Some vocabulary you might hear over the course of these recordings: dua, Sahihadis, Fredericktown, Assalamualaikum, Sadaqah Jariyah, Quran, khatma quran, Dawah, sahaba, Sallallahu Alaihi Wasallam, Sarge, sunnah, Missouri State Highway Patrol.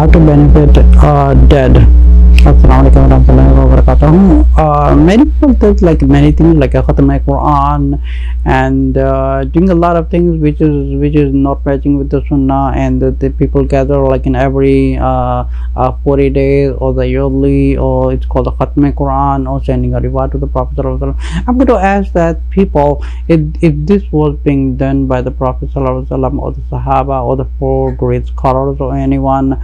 how to benefit dead. Assalamualaikum warahmatullahi wabarakatuh. Many people take like many things like a khatma Quran and doing a lot of things which is not matching with the sunnah, and the people gather like in every 40 days or the yearly, or it's called the khatma Quran, or sending a reward to the Prophet Sallallahu Alaihi Wasallam. I'm going to ask that people, if this was being done by the Prophet Sallallahu Alaihi Wasallam or the Sahaba or the four great scholars or anyone,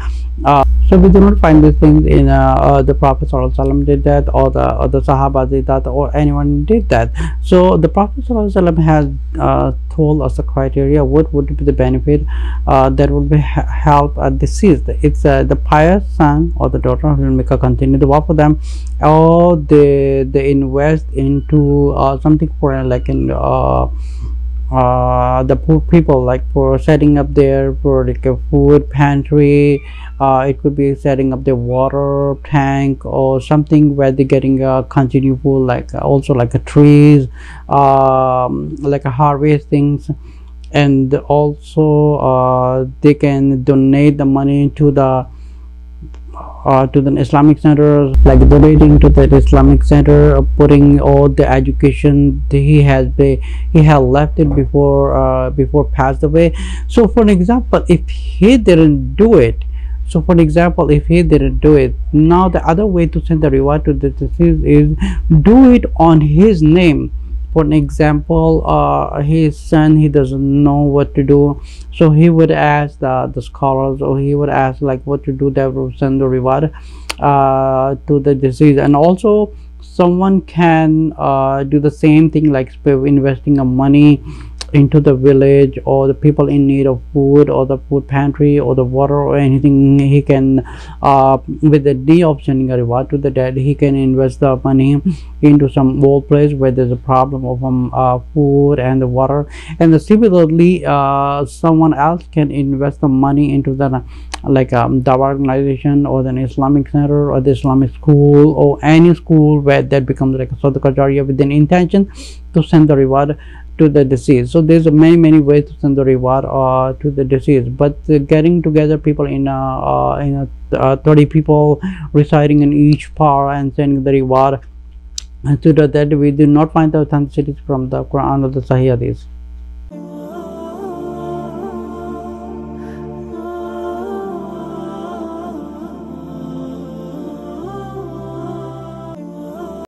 so we do not find these things in the Prophet ﷺ did that, or the Sahaba did that, or anyone did that. So the Prophet ﷺ has told us the criteria, what would be the benefit that would be help a deceased. It's the pious son or the daughter who will make a continued dua for them, or they invest into something for like in the poor people, like for setting up their like a food pantry. It could be setting up the water tank or something where they're getting a continual, like also like a trees, like a harvest things, and also they can donate the money to the Islamic centers, like donating to the Islamic center, putting all the education he had left it before passed away. So for an example, if he didn't do it, now the other way to send the reward to the deceased is do it on his name. For an example, his son, he doesn't know what to do, so he would ask the scholars, or he would ask like what to do that will send the reward to the deceased. And also someone can do the same thing, like investing of money into the village or the people in need of food, or the food pantry or the water or anything. He can with the D of sending a reward to the dead, he can invest the money into some old place where there's a problem of food and the water. And similarly, someone else can invest the money into the like Dawah organization, or an Islamic center, or the Islamic school, or any school where that becomes like a Sadaqah Jariyah, with an intention to send the reward to the deceased. So there's many ways to send the reward to the deceased, but getting together people in 30 people residing in each power and sending the reward to the dead, we do not find the authenticities from the Quran or the Sahihadis.